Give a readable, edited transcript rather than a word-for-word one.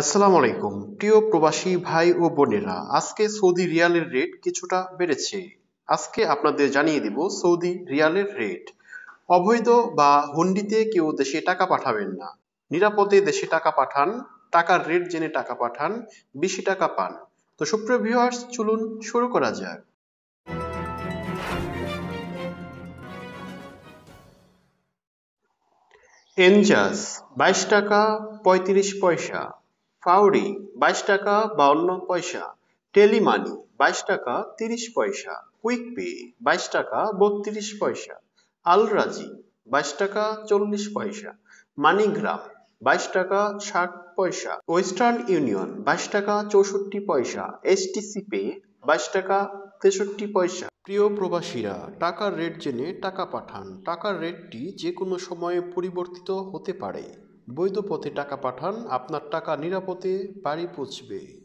আসসালামু আলাইকুম প্রিয় প্রবাসী ভাই ও বোনেরা, আজকে সৌদি রিয়ালের রেট কিছুটা বেড়েছে। আজকে আপনাদের জানিয়ে দেব সৌদি রিয়ালের রেট। অবৈধ বা হুন্ডিতে কেউ দেশে টাকা পাঠাবেন না, নিরাপদে দেশে টাকা পাঠান, টাকার রেট জেনে টাকা পাঠান, বেশি টাকা পান। তো সুপ্রিয় ভিউয়ার্স, চলুন শুরু করা যাক। এনজাস 22 টাকা 35 পয়সা, ফাওড়ি 22 টাকা 52 পয়সা, টেলিমানি 22 টাকা 30 পয়সা, কুইক পে 22 টাকা 32 পয়সা, আলরাজি 22 টাকা 40 পয়সা, মানিগ্রাম 22 টাকা 60 পয়সা, ওয়েস্টার্ন ইউনিয়ন 22 টাকা 64 পয়সা, STC Pay 22 টাকা 63 পয়সা। প্রিয় প্রবাসীরা, টাকার রেট জেনে টাকা পাঠান। টাকার রেটটি যে কোনো সময়ে পরিবর্তিত হতে পারে। বৈধ পথে টাকা পাঠান, আপনার টাকা নিরাপদে বাড়ি পৌঁছবে।